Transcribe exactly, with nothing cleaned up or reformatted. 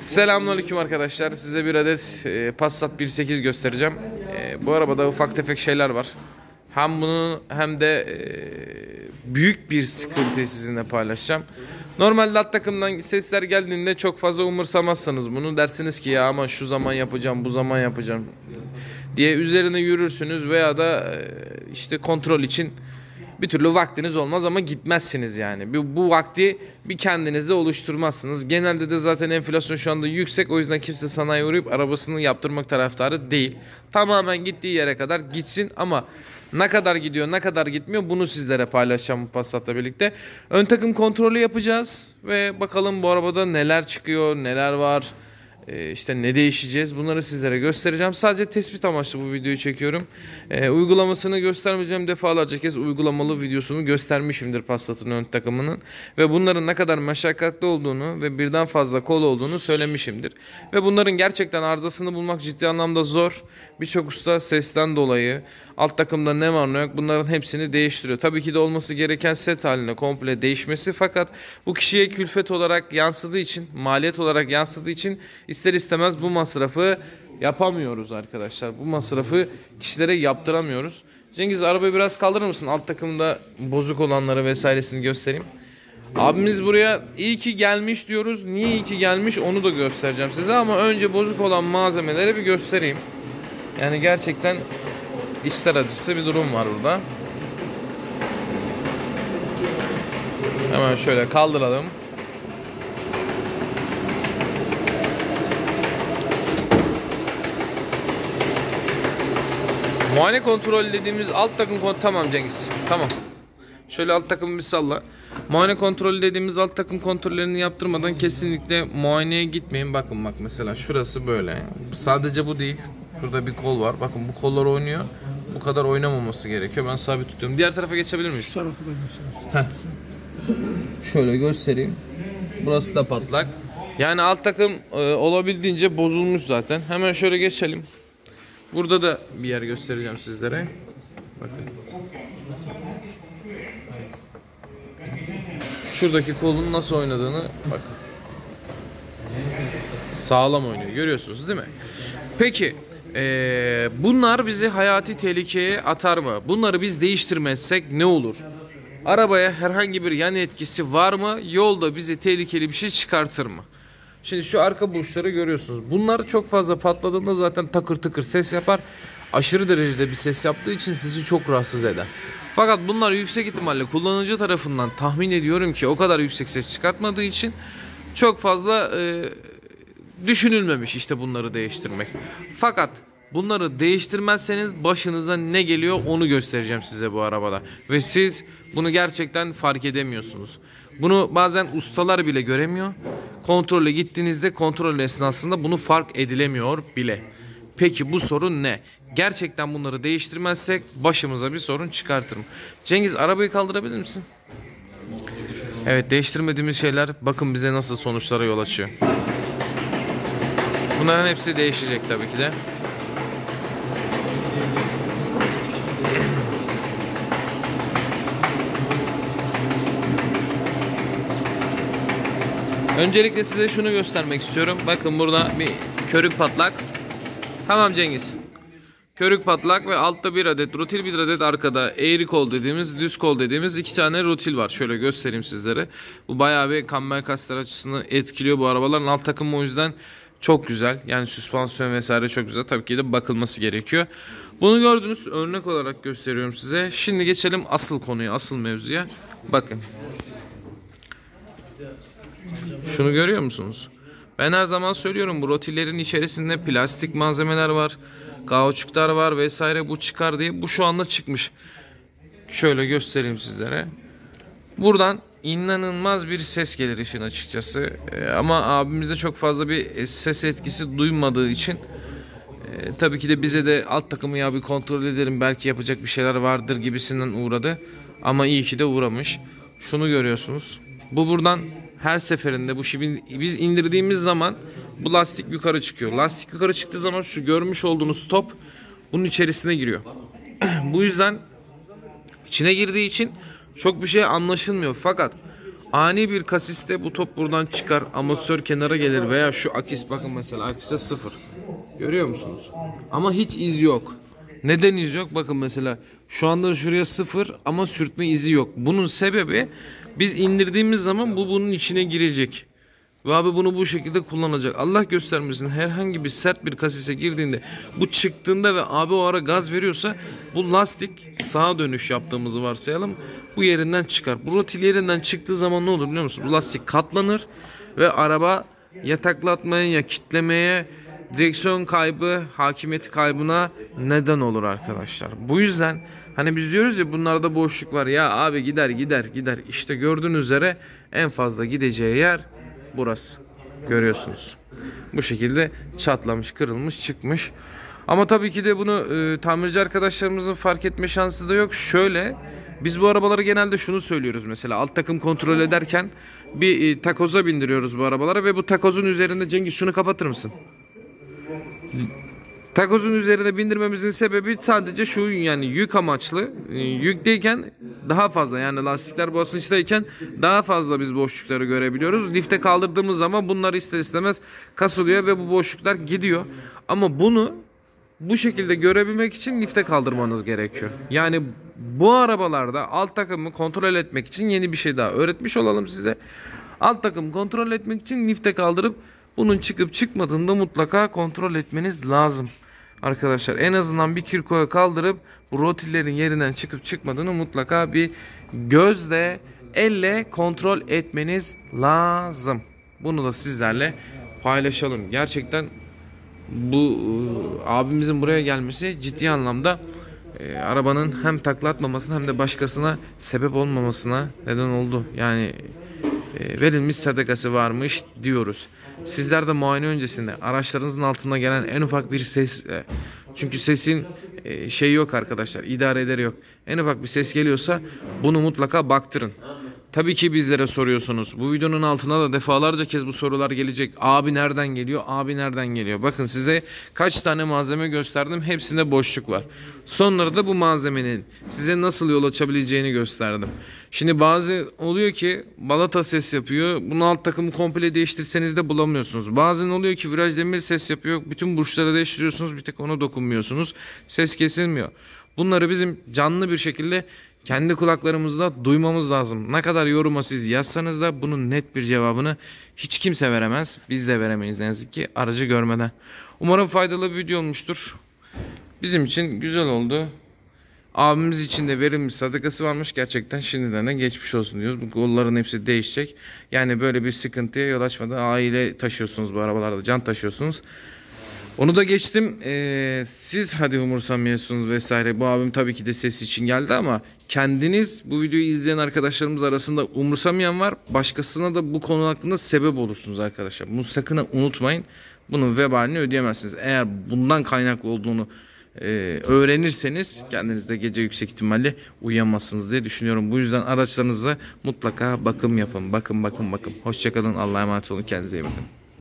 Selamünaleyküm arkadaşlar. Size bir adet Passat bir nokta sekiz göstereceğim. Bu arabada ufak tefek şeyler var. Hem bunu hem de büyük bir sıkıntıyı sizinle paylaşacağım. Normal lat takımdan sesler geldiğinde çok fazla umursamazsınız bunu. Dersiniz ki ya ama şu zaman yapacağım, bu zaman yapacağım diye üzerine yürürsünüz veya da işte kontrol için bir türlü vaktiniz olmaz ama gitmezsiniz yani. Bu, bu vakti bir kendinize oluşturmazsınız. Genelde de zaten enflasyon şu anda yüksek. O yüzden kimse sanayi uğrayıp arabasını yaptırmak taraftarı değil. Tamamen gittiği yere kadar gitsin ama ne kadar gidiyor, ne kadar gitmiyor bunu sizlere paylaşacağım bu Passat'la birlikte. Ön takım kontrolü yapacağız ve bakalım bu arabada neler çıkıyor, neler var, işte ne değişeceğiz, bunları sizlere göstereceğim. Sadece tespit amaçlı bu videoyu çekiyorum. E, uygulamasını göstermeyeceğim, defalarca kez uygulamalı videosunu göstermişimdir Passat'ın ön takımının ve bunların ne kadar meşakkatli olduğunu ve birden fazla kol olduğunu söylemişimdir ve bunların gerçekten arızasını bulmak ciddi anlamda zor. Birçok usta sesten dolayı alt takımda ne var ne yok bunların hepsini değiştiriyor. Tabii ki de olması gereken set haline komple değişmesi, fakat bu kişiye külfet olarak yansıdığı için, maliyet olarak yansıdığı için İster istemez bu masrafı yapamıyoruz arkadaşlar. Bu masrafı kişilere yaptıramıyoruz. Cengiz, arabayı biraz kaldırır mısın? Alt takımda bozuk olanları vesairesini göstereyim. Abimiz buraya iyi ki gelmiş diyoruz. Niye iyi ki gelmiş onu da göstereceğim size ama önce bozuk olan malzemeleri bir göstereyim. Yani gerçekten içler acısı bir durum var burada. Hemen şöyle kaldıralım. Muayene kontrolü dediğimiz alt takım kontrolü, tamam Cengiz, tamam. Şöyle alt takımı bir salla. Muayene kontrolü dediğimiz alt takım kontrollerini yaptırmadan kesinlikle muayeneye gitmeyin. Bakın bak mesela şurası böyle. Sadece bu değil. Şurada bir kol var. Bakın bu kollar oynuyor. Bu kadar oynamaması gerekiyor. Ben sabit tutuyorum. Diğer tarafa geçebilir miyiz? Şu tarafa da şöyle göstereyim. Burası da patlak. Yani alt takım e, olabildiğince bozulmuş zaten. Hemen şöyle geçelim. Burada da bir yer göstereceğim sizlere. Bakın. Şuradaki kolun nasıl oynadığını bakın. Sağlam oynuyor. Görüyorsunuz değil mi? Peki ee, bunlar bizi hayati tehlikeye atar mı? Bunları biz değiştirmezsek ne olur? Arabaya herhangi bir yan etkisi var mı? Yolda bize tehlikeli bir şey çıkartır mı? Şimdi şu arka burçları görüyorsunuz. Bunlar çok fazla patladığında zaten takır tıkır ses yapar. Aşırı derecede bir ses yaptığı için sizi çok rahatsız eder. Fakat bunlar yüksek ihtimalle kullanıcı tarafından, tahmin ediyorum ki o kadar yüksek ses çıkartmadığı için çok fazla e, düşünülmemiş işte bunları değiştirmek. Fakat bunları değiştirmezseniz başınıza ne geliyor onu göstereceğim size bu arabada. Ve siz bunu gerçekten fark edemiyorsunuz. Bunu bazen ustalar bile göremiyor. Kontrole gittiğinizde kontrol esnasında bunu fark edilemiyor bile. Peki bu sorun ne? Gerçekten bunları değiştirmezsek başımıza bir sorun çıkartır mı? Cengiz, arabayı kaldırabilir misin? Evet, değiştirmediğimiz şeyler bakın bize nasıl sonuçlara yol açıyor. Bunların hepsi değişecek tabii ki de. Öncelikle size şunu göstermek istiyorum. Bakın burada bir körük patlak. Tamam Cengiz. Körük patlak ve altta bir adet rutil, bir adet arkada eğri kol dediğimiz, düz kol dediğimiz iki tane rutil var. Şöyle göstereyim sizlere. Bu bayağı bir kamber kasları açısını etkiliyor bu arabaların. Alt takımı o yüzden çok güzel. Yani süspansiyon vesaire çok güzel. Tabii ki de bakılması gerekiyor. Bunu gördünüz. Örnek olarak gösteriyorum size. Şimdi geçelim asıl konuya, asıl mevzuya. Bakın. Şunu görüyor musunuz? Ben her zaman söylüyorum, bu rotillerin içerisinde plastik malzemeler var, kauçuklar var vesaire, bu çıkar diye. Bu şu anda çıkmış. Şöyle göstereyim sizlere. Buradan inanılmaz bir ses gelir işin açıkçası. Ee, ama abimizde çok fazla bir ses etkisi duymadığı için e, tabii ki de bize de alt takımı ya bir kontrol edelim, belki yapacak bir şeyler vardır gibisinden uğradı. Ama iyi ki de uğramış. Şunu görüyorsunuz. Bu buradan her seferinde bu şibi biz indirdiğimiz zaman bu lastik yukarı çıkıyor. Lastik yukarı çıktığı zaman şu görmüş olduğunuz top bunun içerisine giriyor. Bu yüzden içine girdiği için çok bir şey anlaşılmıyor. Fakat Ani bir kasiste bu top buradan çıkar. Amatör kenara gelir veya şu akis, bakın mesela akise sıfır. Görüyor musunuz? Ama hiç iz yok. Neden iz yok? Bakın mesela şu anda şuraya sıfır ama sürtme izi yok. Bunun sebebi biz indirdiğimiz zaman bu bunun içine girecek. Ve abi bunu bu şekilde kullanacak. Allah göstermesin, herhangi bir sert bir kasise girdiğinde bu çıktığında ve abi o ara gaz veriyorsa bu lastik, sağa dönüş yaptığımızı varsayalım, bu yerinden çıkar. Bu rotil yerinden çıktığı zaman ne olur biliyor musun? Bu lastik katlanır ve araba ya taklatmaya ya kitlemeye, direksiyon kaybı, hakimiyeti kaybına neden olur arkadaşlar. Bu yüzden hani biz diyoruz ya bunlarda boşluk var ya abi, gider gider gider. İşte gördüğünüz üzere en fazla gideceği yer burası. Görüyorsunuz. Bu şekilde çatlamış, kırılmış, çıkmış. Ama tabii ki de bunu e, tamirci arkadaşlarımızın fark etme şansı da yok. Şöyle, biz bu arabaları genelde şunu söylüyoruz mesela. Alt takım kontrol ederken bir e, takoza bindiriyoruz bu arabalara ve bu takozun üzerinde, Cengiz şunu kapatır mısın? Takozun üzerine bindirmemizin sebebi sadece şu, yani yük amaçlı, yükteyken daha fazla, yani lastikler basınçtayken daha fazla biz boşlukları görebiliyoruz. Lifte kaldırdığımız zaman bunlar ister istemez kasılıyor ve bu boşluklar gidiyor. Ama bunu bu şekilde görebilmek için lifte kaldırmanız gerekiyor. Yani bu arabalarda alt takımı kontrol etmek için yeni bir şey daha öğretmiş olalım size. Alt takım kontrol etmek için lifte kaldırıp bunun çıkıp çıkmadığını da mutlaka kontrol etmeniz lazım arkadaşlar. En azından bir kirkoya kaldırıp bu rotillerin yerinden çıkıp çıkmadığını mutlaka bir gözle, elle kontrol etmeniz lazım. Bunu da sizlerle paylaşalım. Gerçekten bu abimizin buraya gelmesi ciddi anlamda e, arabanın hem taklatmamasına hem de başkasına sebep olmamasına neden oldu. Yani e, verilmiş sadakası varmış diyoruz. Sizler de muayene öncesinde araçlarınızın altına gelen en ufak bir ses, çünkü sesin şeyi yok arkadaşlar, idare ederi yok. En ufak bir ses geliyorsa bunu mutlaka baktırın. Tabii ki bizlere soruyorsunuz. Bu videonun altına da defalarca kez bu sorular gelecek. Abi nereden geliyor? Abi nereden geliyor? Bakın size kaç tane malzeme gösterdim. Hepsinde boşluk var. Sonra da bu malzemenin size nasıl yol açabileceğini gösterdim. Şimdi bazı oluyor ki balata ses yapıyor. Bunu alt takımı komple değiştirseniz de bulamıyorsunuz. Bazen oluyor ki viraj demir ses yapıyor. Bütün burçları değiştiriyorsunuz. Bir tek ona dokunmuyorsunuz. Ses kesilmiyor. Bunları bizim canlı bir şekilde kendi kulaklarımızda duymamız lazım. Ne kadar yoruma siz yazsanız da bunun net bir cevabını hiç kimse veremez. Biz de veremeyiz ne yazık ki aracı görmeden. Umarım faydalı bir video olmuştur. Bizim için güzel oldu. Abimiz için de verilmiş sadakası varmış. Gerçekten şimdiden de geçmiş olsun diyoruz. Bu kolların hepsi değişecek. Yani böyle bir sıkıntıya yol açmadan aile taşıyorsunuz bu arabalarda. Can taşıyorsunuz. Onu da geçtim. Ee, siz hadi umursamıyorsunuz vesaire. Bu abim tabii ki de ses için geldi ama kendiniz, bu videoyu izleyen arkadaşlarımız arasında umursamayan var. Başkasına da bu konu hakkında sebep olursunuz arkadaşlar. Bunu sakın unutmayın. Bunun vebalini ödeyemezsiniz. Eğer bundan kaynaklı olduğunu e, öğrenirseniz kendiniz de gece yüksek ihtimalle uyuyamazsınız diye düşünüyorum. Bu yüzden araçlarınıza mutlaka bakım yapın. Bakın bakın bakın. Hoşçakalın. Allah'a emanet olun. Kendinize iyi bakın.